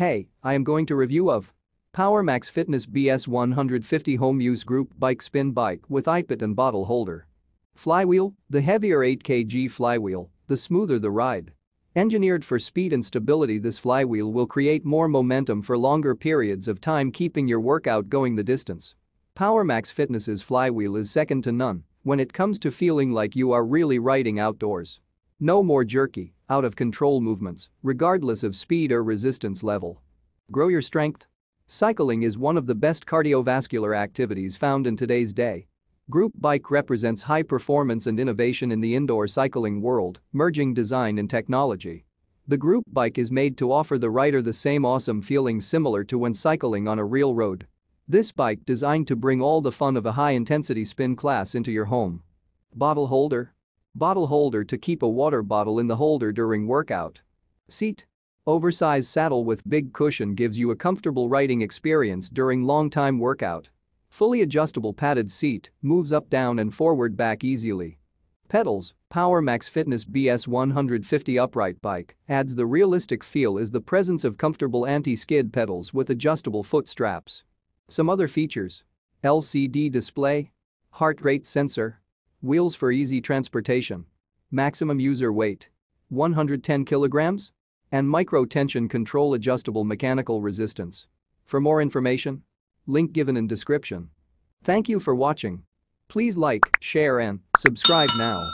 Hey, I am going to review of Powermax Fitness BS-150 Home Use Group Bike Spin Bike with iPad and Bottle Holder. Flywheel, the heavier 8 kg flywheel, the smoother the ride. Engineered for speed and stability, this flywheel will create more momentum for longer periods of time, keeping your workout going the distance. Powermax Fitness's flywheel is second to none when it comes to feeling like you are really riding outdoors. No more jerky, out of control movements, regardless of speed or resistance level. Grow your strength. Cycling is one of the best cardiovascular activities found in today's day. Group bike represents high performance and innovation in the indoor cycling world, merging design and technology. The group bike is made to offer the rider the same awesome feeling similar to when cycling on a real road. This bike designed to bring all the fun of a high-intensity spin class into your home. Bottle holder. Bottle holder to keep a water bottle in the holder during workout. Seat. Oversized saddle with big cushion gives you a comfortable riding experience during long-time workout. Fully adjustable padded seat moves up, down and forward back easily. Pedals. Powermax Fitness BS-150 upright bike adds the realistic feel is the presence of comfortable anti-skid pedals with adjustable foot straps. Some other features: LCD display, heart rate sensor, wheels for easy transportation, maximum user weight 110 kilograms, and micro tension control adjustable mechanical resistance. For more information, link given in description. Thank you for watching. Please like, share and subscribe now.